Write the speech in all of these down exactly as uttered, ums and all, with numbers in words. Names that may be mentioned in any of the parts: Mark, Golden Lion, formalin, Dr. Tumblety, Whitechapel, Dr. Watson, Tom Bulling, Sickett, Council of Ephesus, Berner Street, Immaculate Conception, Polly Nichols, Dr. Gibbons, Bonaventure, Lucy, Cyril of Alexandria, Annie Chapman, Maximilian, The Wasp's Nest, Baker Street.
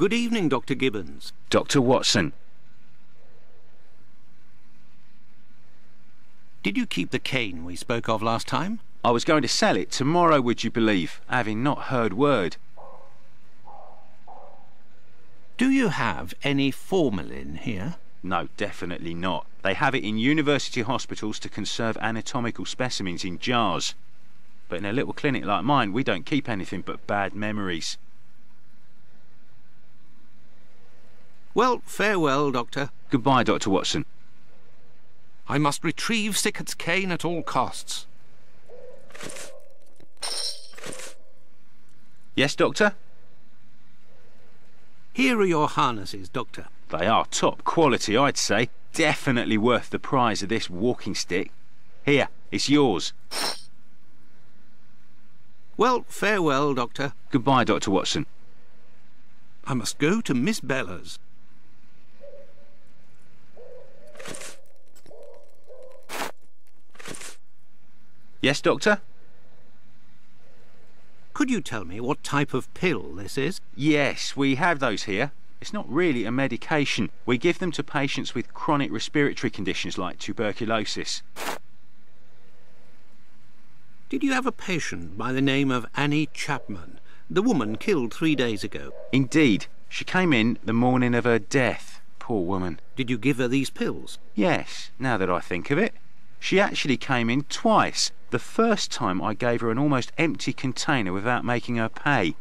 Good evening, Doctor Gibbons. Doctor Watson. Did you keep the cane we spoke of last time? I was going to sell it tomorrow, would you believe, having not heard word. Do you have any formalin here? No, definitely not. They have it in university hospitals to conserve anatomical specimens in jars. But in a little clinic like mine, we don't keep anything but bad memories. Well, farewell, Doctor. Goodbye, Doctor Watson. I must retrieve Sickett's cane at all costs. Yes, Doctor? Here are your harnesses, Doctor. They are top quality, I'd say. Definitely worth the price of this walking stick. Here, it's yours. Well, farewell, Doctor. Goodbye, Doctor Watson. I must go to Miss Bella's. Yes, Doctor? Could you tell me what type of pill this is? Yes, we have those here. It's not really a medication. We give them to patients with chronic respiratory conditions like tuberculosis. Did you have a patient by the name of Annie Chapman, the woman killed three days ago? Indeed. She came in the morning of her death. Poor woman. Did you give her these pills? Yes, now that I think of it. She actually came in twice. The first time I gave her an almost empty container without making her pay.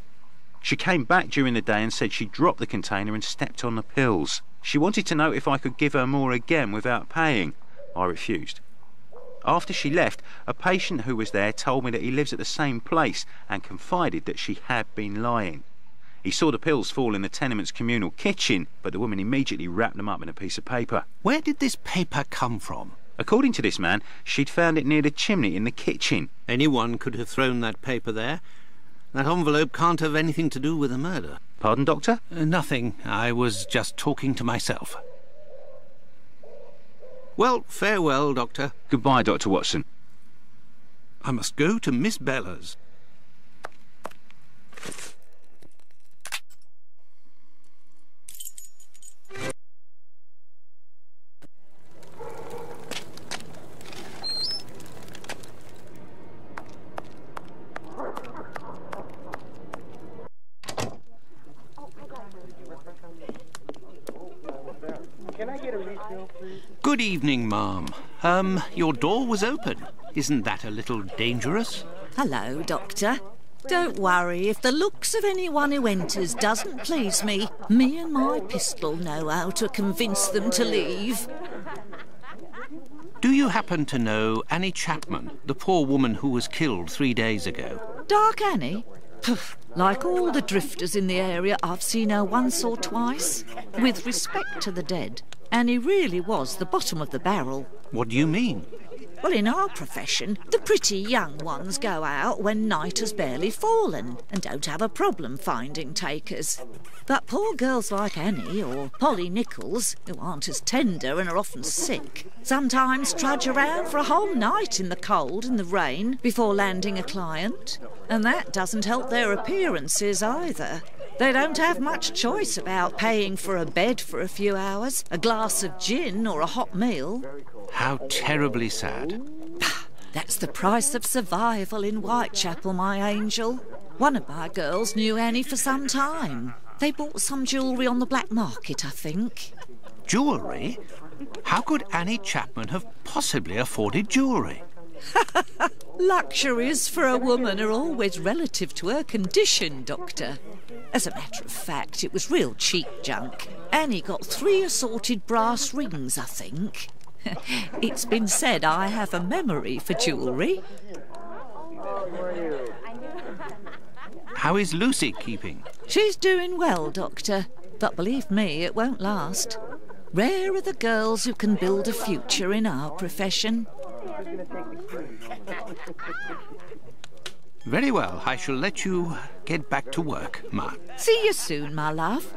She came back during the day and said she dropped the container and stepped on the pills. She wanted to know if I could give her more again without paying. I refused. After she left, a patient who was there told me that he lives at the same place and confided that she had been lying. He saw the pills fall in the tenement's communal kitchen, but the woman immediately wrapped them up in a piece of paper. Where did this paper come from? According to this man, she'd found it near the chimney in the kitchen. Anyone could have thrown that paper there. That envelope can't have anything to do with the murder. Pardon, Doctor? Uh, nothing. I was just talking to myself. Well, farewell, Doctor. Goodbye, Doctor Watson. I must go to Miss Bella's. Good evening, ma'am. Um, your door was open. Isn't that a little dangerous? Hello, Doctor. Don't worry, if the looks of anyone who enters doesn't please me, me and my pistol know how to convince them to leave. Do you happen to know Annie Chapman, the poor woman who was killed three days ago? Dark Annie? Like all the drifters in the area, I've seen her once or twice. With respect to the dead, Annie really was the bottom of the barrel. What do you mean? Well, in our profession, the pretty young ones go out when night has barely fallen and don't have a problem finding takers. But poor girls like Annie or Polly Nichols, who aren't as tender and are often sick, sometimes trudge around for a whole night in the cold and the rain before landing a client. And that doesn't help their appearances either. They don't have much choice about paying for a bed for a few hours, a glass of gin or a hot meal. How terribly sad. That's the price of survival in Whitechapel, my angel. One of my girls knew Annie for some time. They bought some jewellery on the black market, I think. Jewellery? How could Annie Chapman have possibly afforded jewellery? Luxuries for a woman are always relative to her condition, Doctor. As a matter of fact, it was real cheap junk. Annie got three assorted brass rings, I think. It's been said I have a memory for jewellery. How is Lucy keeping? She's doing well, Doctor, but believe me, it won't last. Rare are the girls who can build a future in our profession. Very well, I shall let you get back to work, ma. See you soon, my love.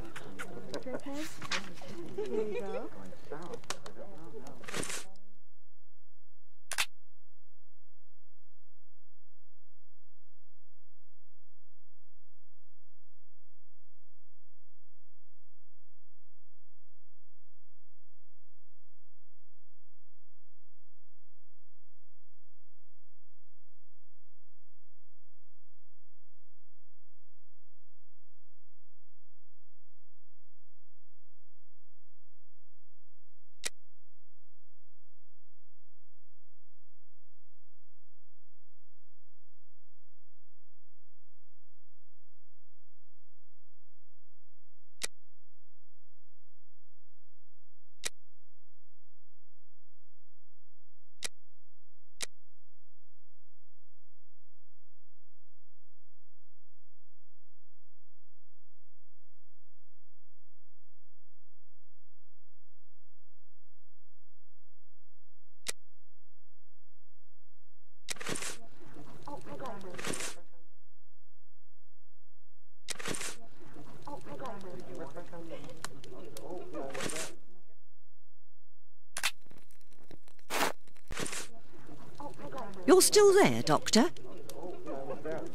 You're still there, Doctor?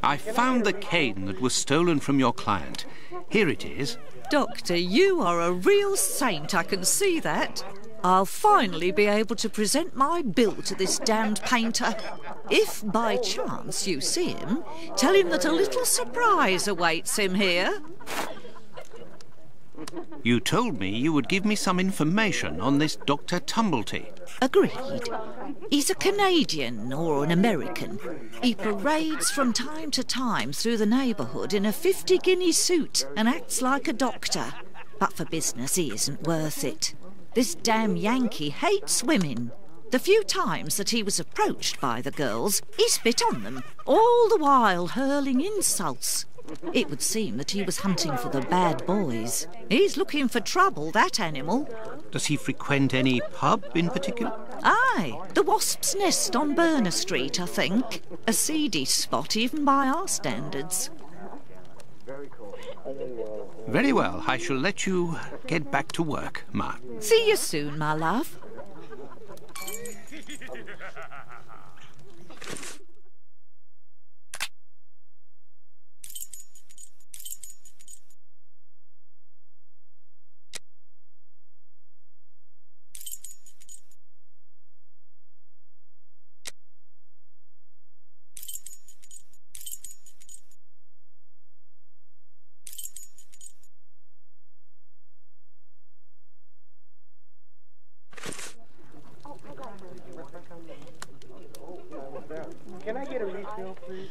I found the cane that was stolen from your client. Here it is. Doctor, you are a real saint, I can see that. I'll finally be able to present my bill to this damned painter. If by chance you see him, tell him that a little surprise awaits him here. You told me you would give me some information on this Doctor Tumblety. Agreed. He's a Canadian or an American. He parades from time to time through the neighbourhood in a fifty guinea suit and acts like a doctor. But for business, he isn't worth it. This damn Yankee hates women. The few times that he was approached by the girls, he spit on them, all the while hurling insults. It would seem that he was hunting for the bad boys. He's looking for trouble, that animal. Does he frequent any pub in particular? Aye, the Wasp's Nest on Berner Street, I think. A seedy spot, even by our standards. Very well, I shall let you get back to work, Mark. See you soon, my love. Can I get a refill, please?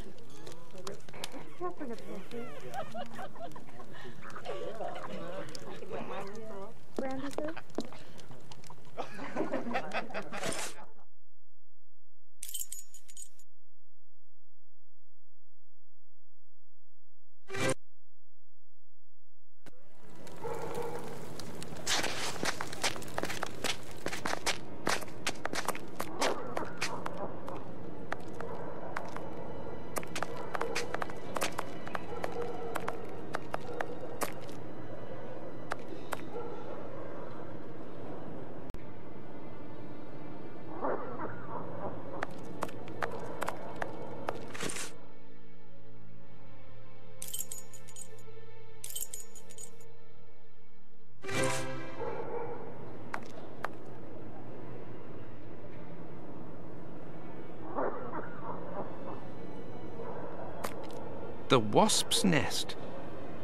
The Wasp's Nest.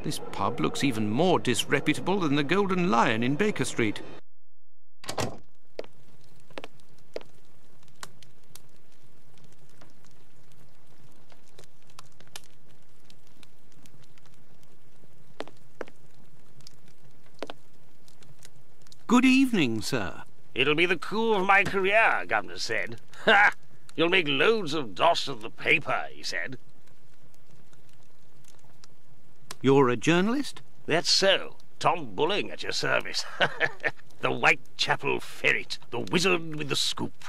This pub looks even more disreputable than the Golden Lion in Baker Street. Good evening, sir. It'll be the coup of my career, Governor said. Ha! You'll make loads of dosh of the paper, he said. You're a journalist? That's so. Tom Bulling at your service. The Whitechapel ferret, the wizard with the scoop.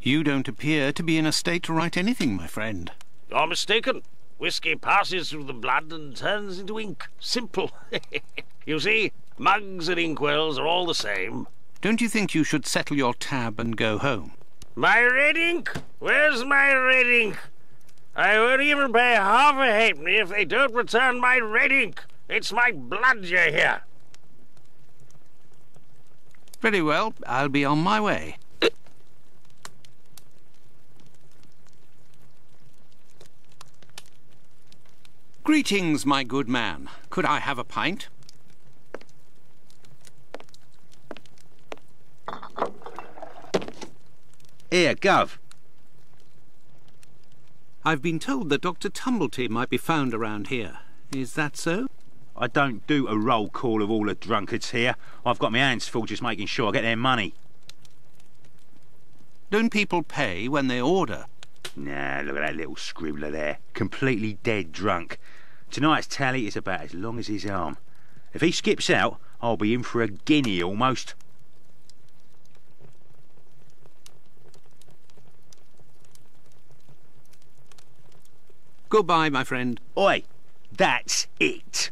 You don't appear to be in a state to write anything, my friend. You're mistaken. Whiskey passes through the blood and turns into ink. Simple. You see, mugs and inkwells are all the same. Don't you think you should settle your tab and go home? My red ink? Where's my red ink? I won't even pay half a halfpenny if they don't return my red ink. It's my blood you hear. Very well, I'll be on my way. Greetings, my good man. Could I have a pint? Here, Gov. I've been told that Doctor Tumblety might be found around here. Is that so? I don't do a roll call of all the drunkards here. I've got my hands full just making sure I get their money. Don't people pay when they order? Nah, look at that little scribbler there. Completely dead drunk. Tonight's tally is about as long as his arm. If he skips out, I'll be in for a guinea almost. Goodbye, my friend. Oi, that's it.